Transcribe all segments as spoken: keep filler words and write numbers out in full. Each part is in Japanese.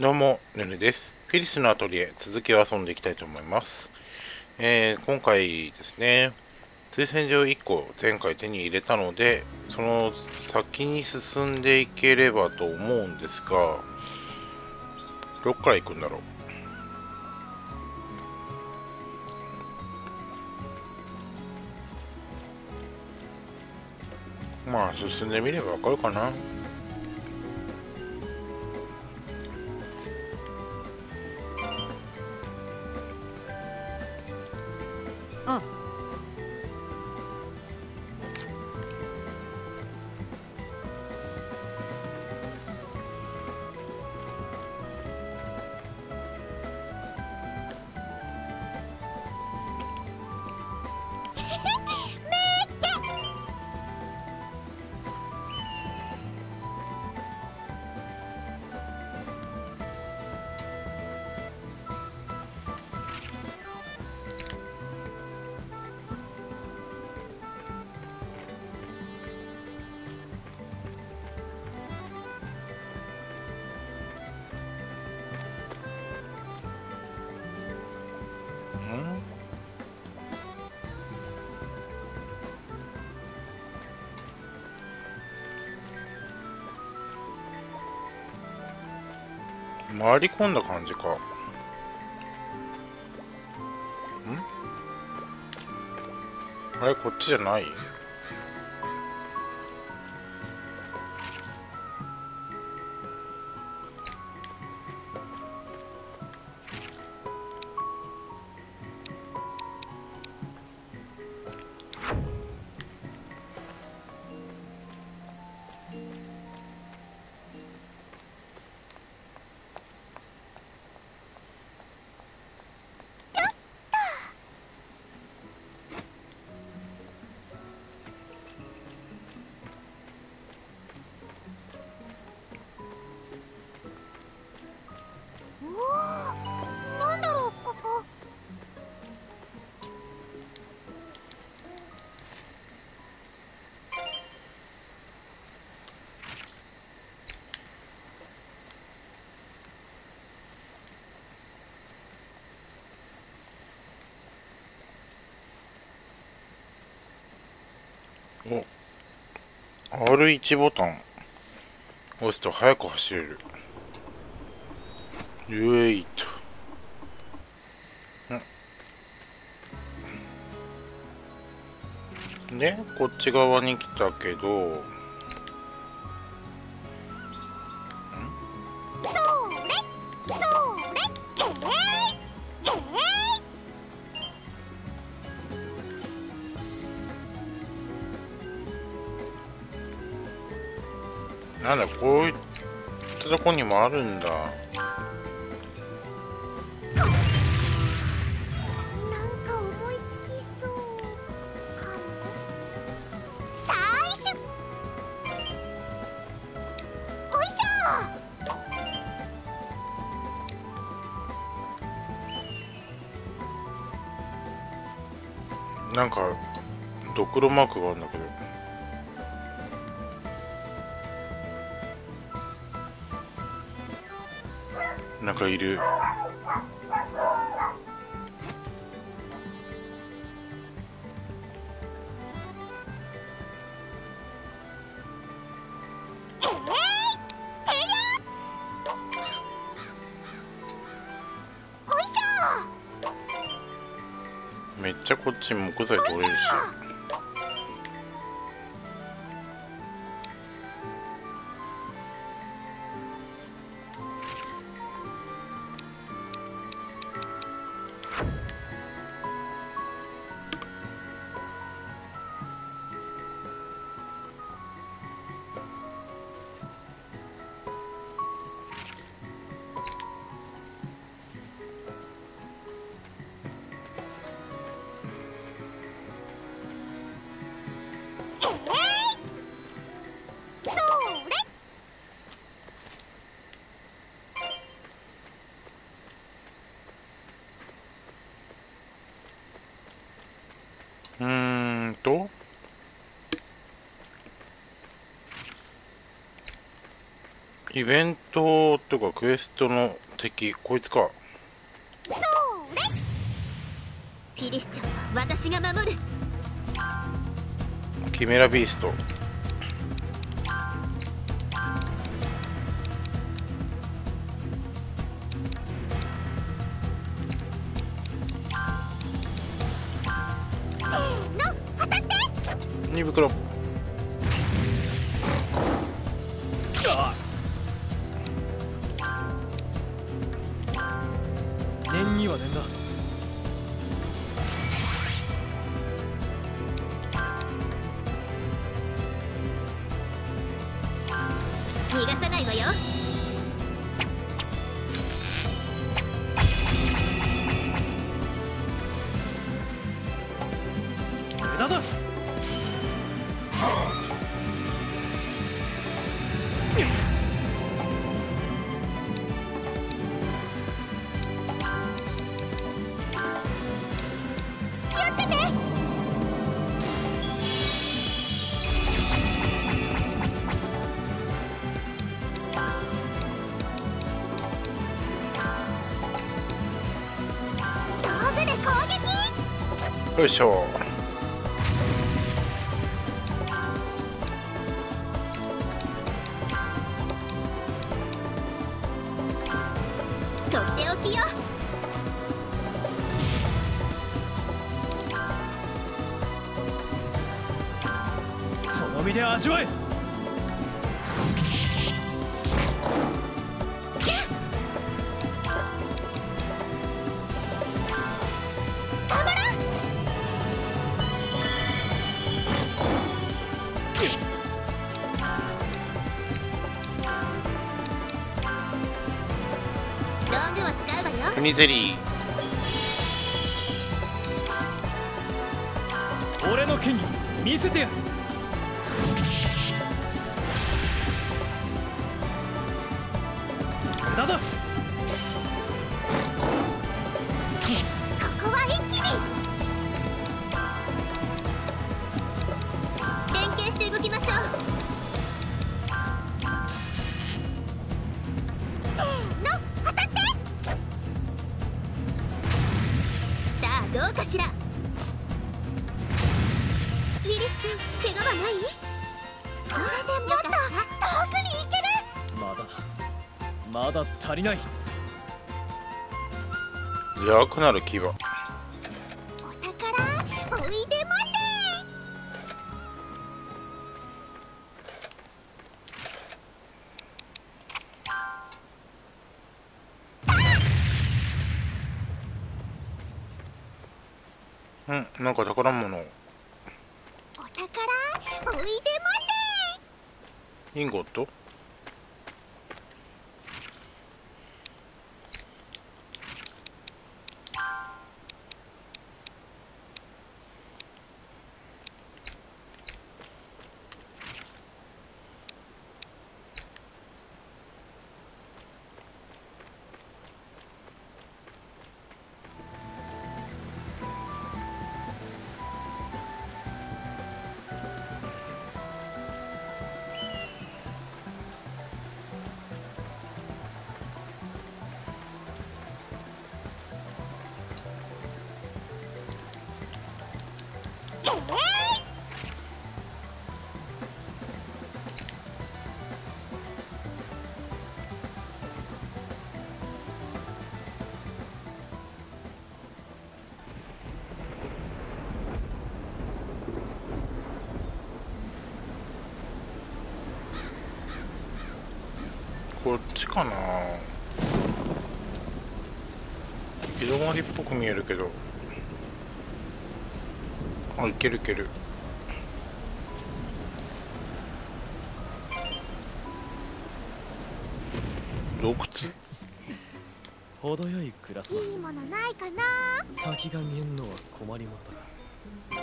どうも、ねるです。フェリスのアトリエ、続きを遊んでいきたいと思います。えー、今回ですね、推薦状いっこ前回手に入れたので、その先に進んでいければと思うんですが、どっから行くんだろう。まあ進んでみればわかるかな。あ、回り込んだ感じか。ん？あれ、こっちじゃない？アールワン ボタン押すと速く走れる。ゆえいと。で、こっち側に来たけど。なんだ、こういったとこにもあるんだ。なんかドクロマークがあるんだけど。なんかいる。めっちゃこっち木材取れるし。イベントとかクエストの敵、こいつか。それフィリスちゃんは私が守る。キメラビースト。にぶくろ。念には念だ。逃がさないわよ。無駄だ。よいしょ。とっておきよ。その身で味わえ。クニゼリー、俺の剣に見せてやる。無駄だ。ここは一気に連携して動きましょう。どうかしら。ウィリス君、怪我はない？それでもっと遠くに行ける。まだまだ足りない。弱くなる牙。お宝おいでまん、なんか宝物。お宝おいでませ。インゴット。こっちかな。行き止まりっぽく見えるけど、あ、いけるいける。洞窟。程よい暗さ。いいものないかな。先が見えんのは困りものだ。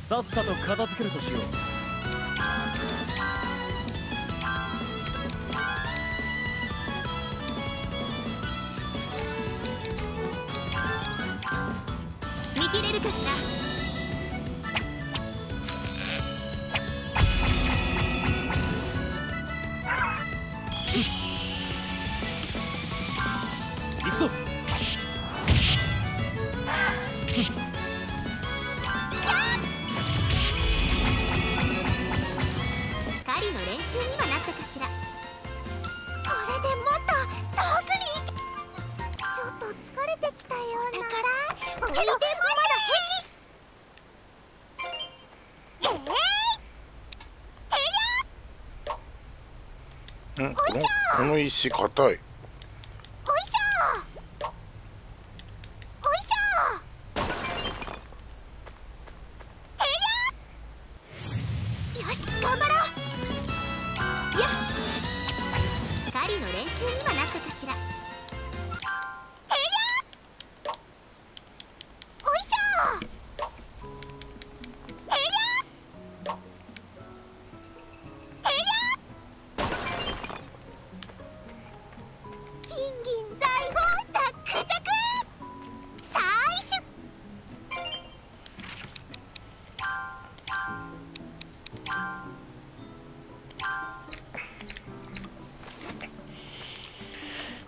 さっさと片付けるとしよう。見切れるかしら。この、この石硬い。おいしょー。おいしょー。てりゃ。よし、頑張ろう。やっ。狩りの練習にはなったかしら。てりゃ。おいしょー。てりゃ。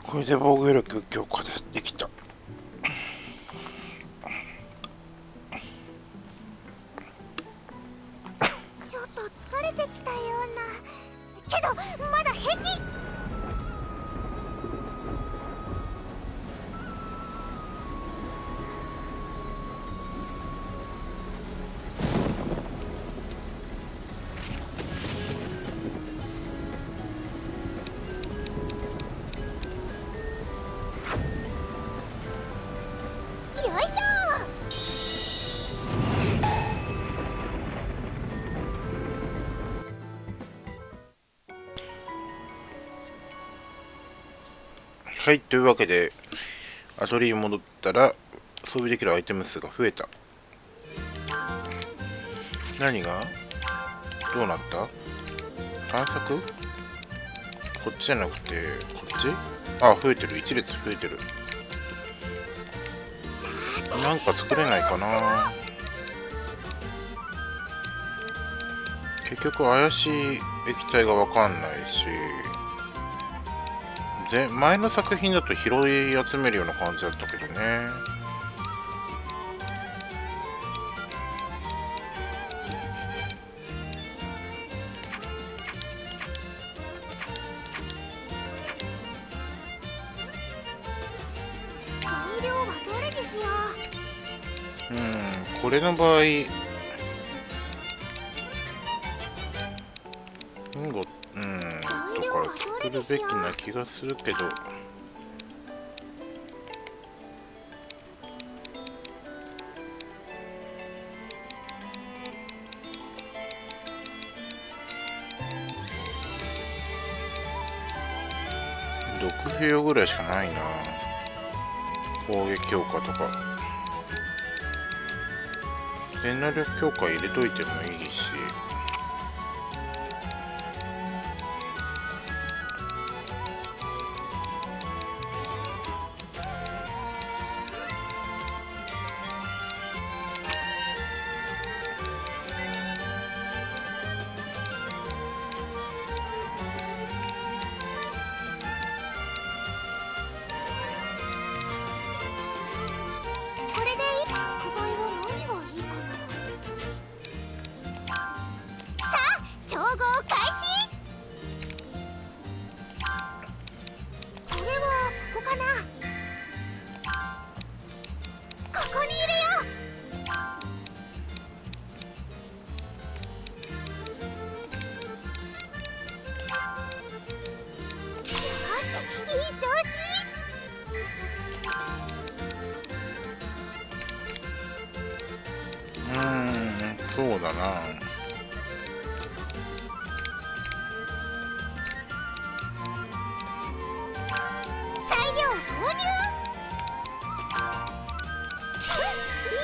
これで防御力強化できた。ちょっと疲れてきたような。けどまだ平気。はい、というわけでアトリエに戻ったら装備できるアイテム数が増えた。何がどうなった？探索？こっちじゃなくてこっち？あ、増えてる。一列増えてる。なんか作れないかな。結局怪しい液体がわかんないし、で前の作品だと拾い集めるような感じだったけどね。材料はどれにしよう。うん、これの場合うんごうん作るべきな気がするけど、毒兵ぐらいしかないな。攻撃強化とか連絡力強化入れといてもいいし、そうだな。材料投入。うん、いい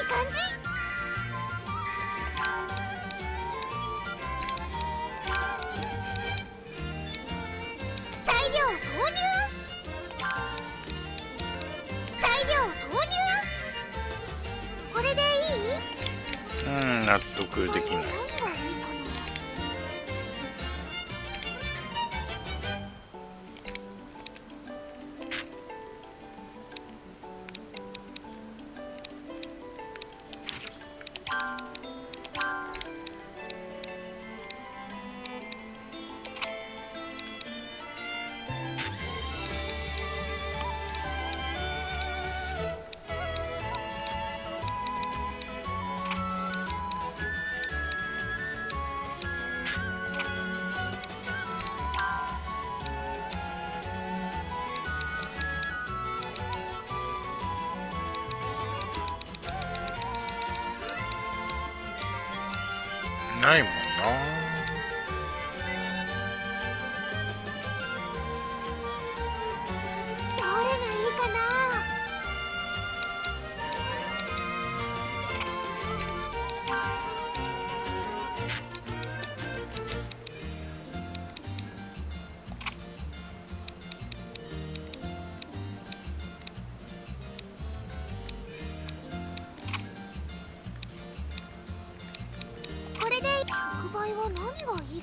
感じ。材料投入。材料投入。これでいい？うん、納得できない。ないもんな。触媒は何がい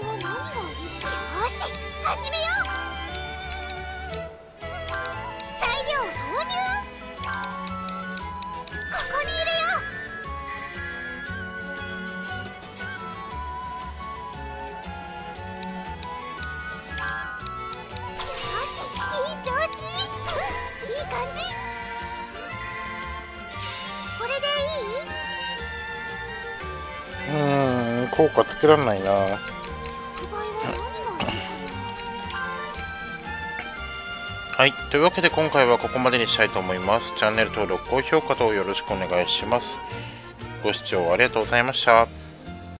い？よし、始めよう。材料投入。ここにいるよ。よし、いい調子。いい感じ。これでいい？うん。効果つけられないな。はい、というわけで今回はここまでにしたいと思います。チャンネル登録、高評価等よろしくお願いします。ご視聴ありがとうございました。